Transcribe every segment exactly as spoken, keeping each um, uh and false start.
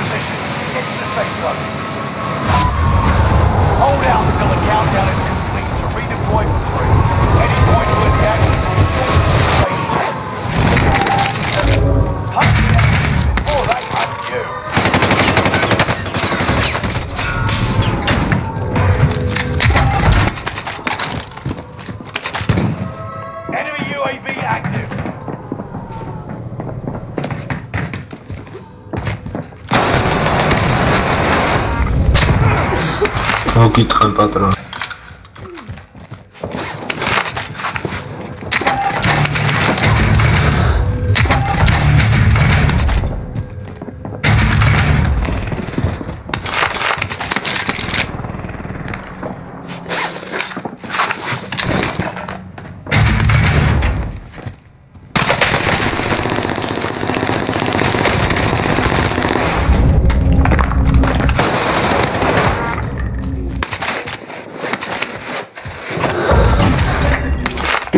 position. Get to the safe zone. Hold out until the countdown is complete to redeploy for three. Any point of attack is complete. Hunt the enemies before they hunt you. Enemy U A V active. No quittera pas là.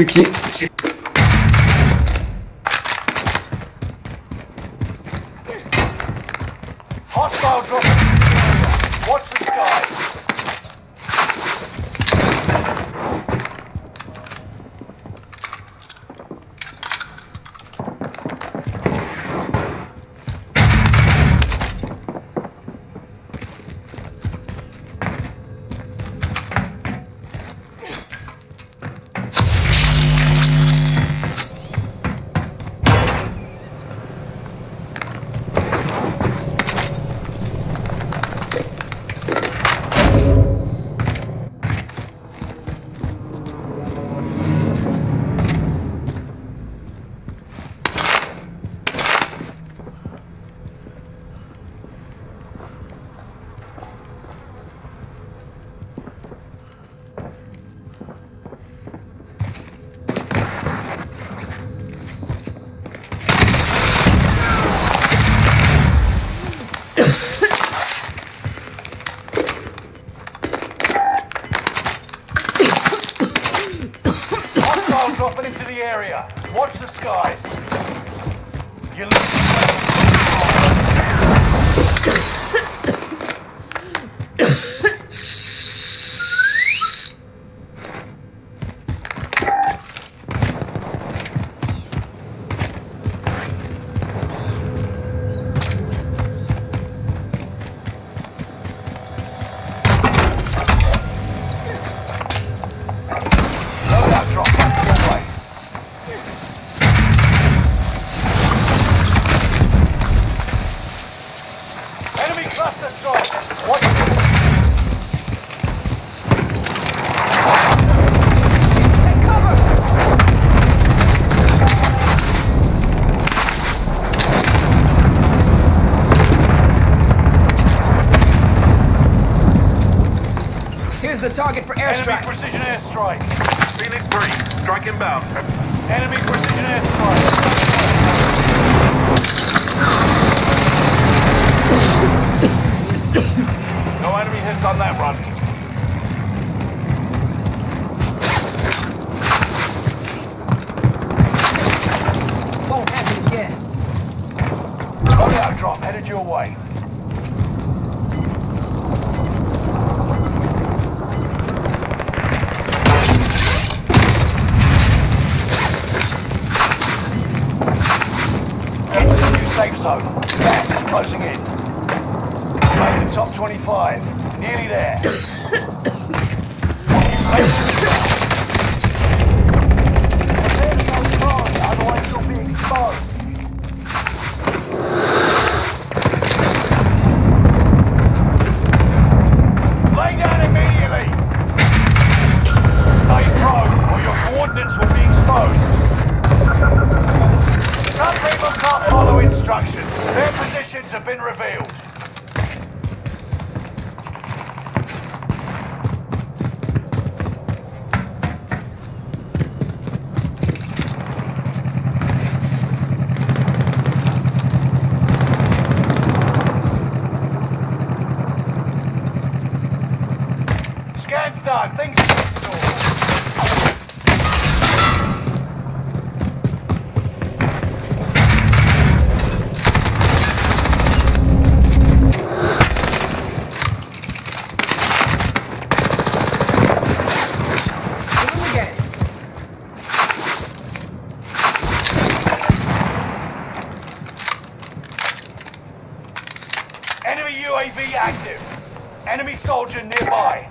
Okay. Hostile dropping. Watch the into the area. Watch the skies. You're the target for airstrike. Enemy precision airstrike. Phoenix three, strike inbound. Enemy precision airstrike. No enemy hits on that run. Won't happen again. Loadout drop headed your way. Zone. Gas is closing in. Made the top twenty-five. Nearly there. There's no guard, otherwise you'll be exposed. Lay down immediately. Stay prone or your coordinates will be exposed. Some people can't follow instructions. Their positions have been revealed. Scan's done. Things are normal. Enemy U A V active. Enemy soldier nearby.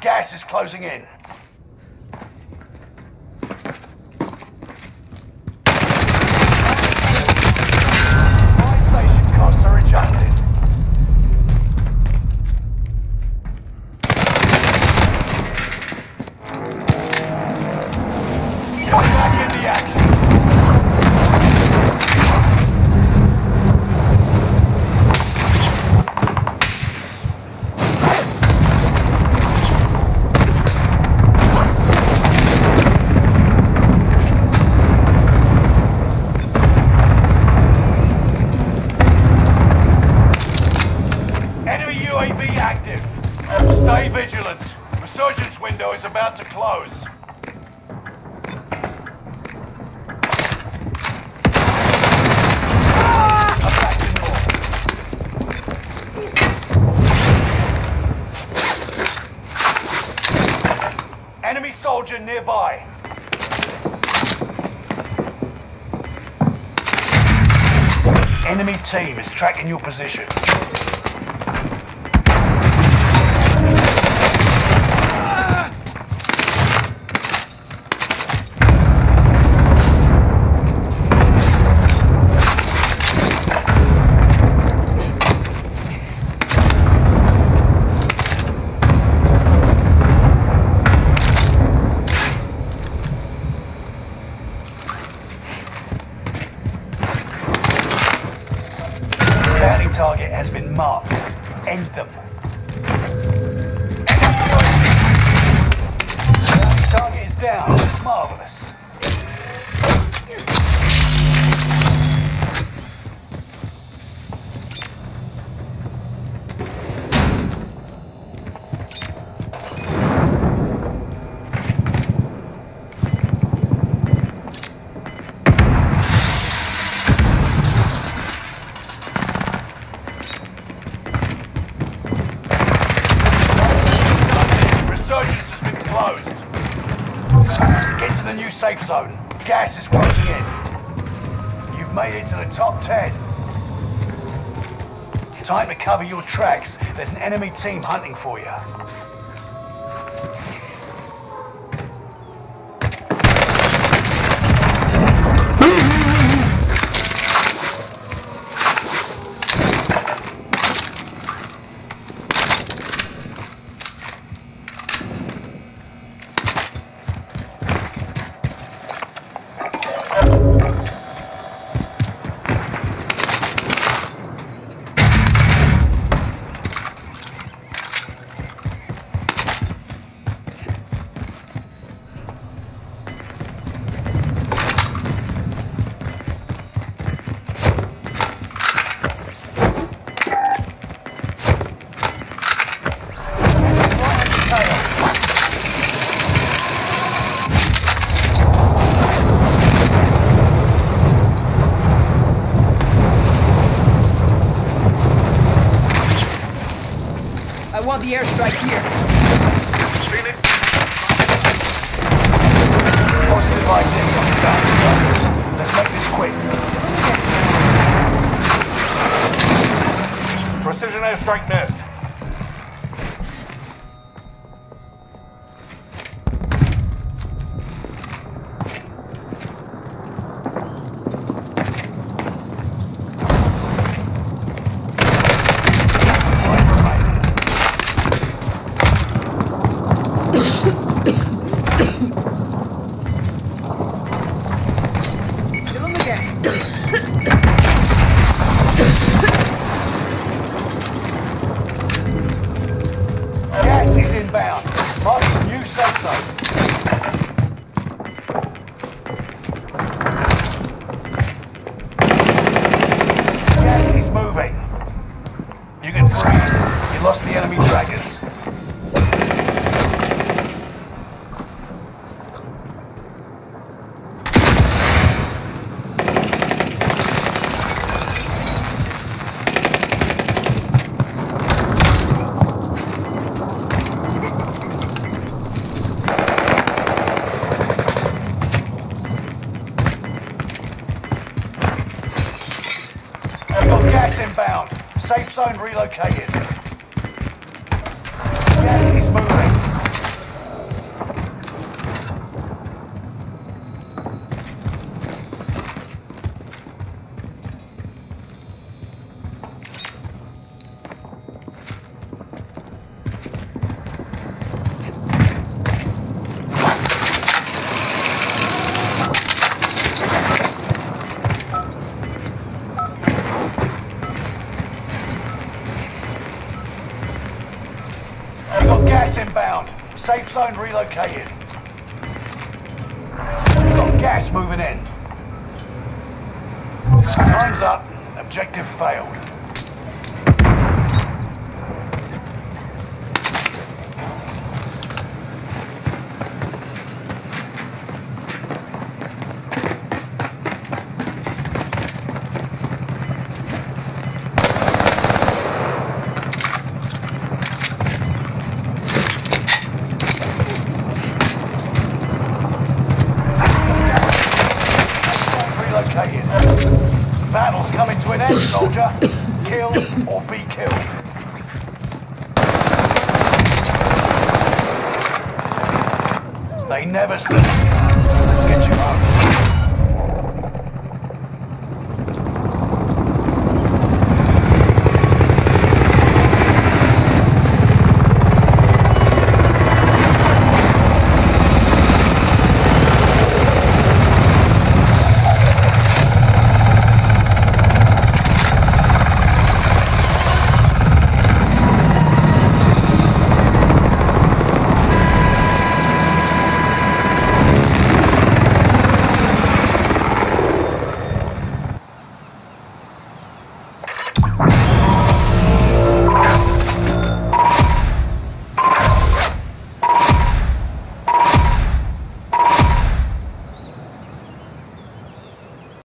Gas is closing in. Stay vigilant. Resurgence window is about to close. Ah! Enemy soldier nearby. Enemy team is tracking your position. Target has been marked. End them. Target is down. Marvelous. Safe zone. Gas is closing in. You've made it to the top ten. Time to cover your tracks. There's an enemy team hunting for you. I want the airstrike here. Streaming. Positive light in on the back. Let's make this quick. Okay. Precision airstrike nest. Safe zone relocated. Gas is safe zone relocated. We've got gas moving in. Time's up. Objective failed. Battle's coming to an end, soldier. Kill or be killed. They never stood.